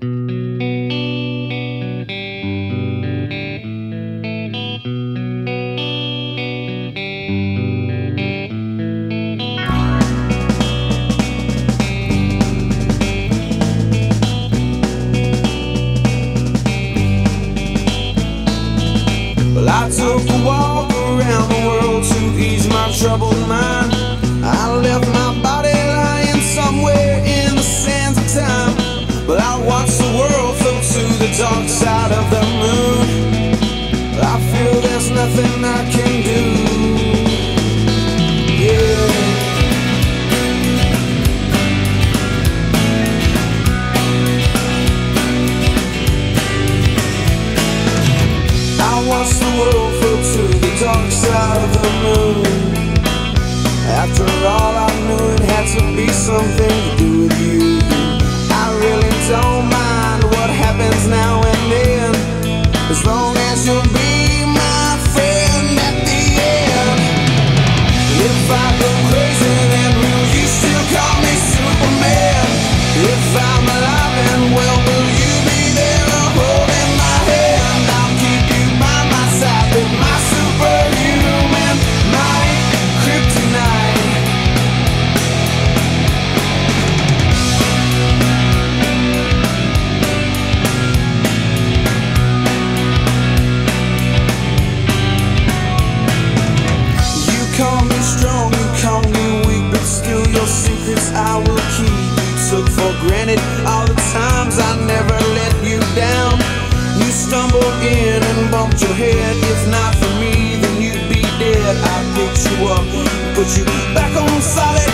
I took a walk around the world to ease my troubled mind. I left my body lying somewhere in the sands of time. But I watched the world flow to the dark side of the moon. I feel there's nothing I can do. Yeah. I watched the world fell to the dark side of the moon. After all, I knew it had to be something to do with you. I really don't mind what happens now and then, as long as you'll be my friend at the end. If I go crazy, then will you still call me Superman? If I'm alive and well, will you be there or holding my hand? I'll keep you by my side with my superhuman, my kryptonite. You call me strong, you call me weak, but still your secrets I will keep. You took for granted all the times I never let you down. You stumbled in and bumped your head. If not for me, then you'd be dead. I picked you up, put you back on solid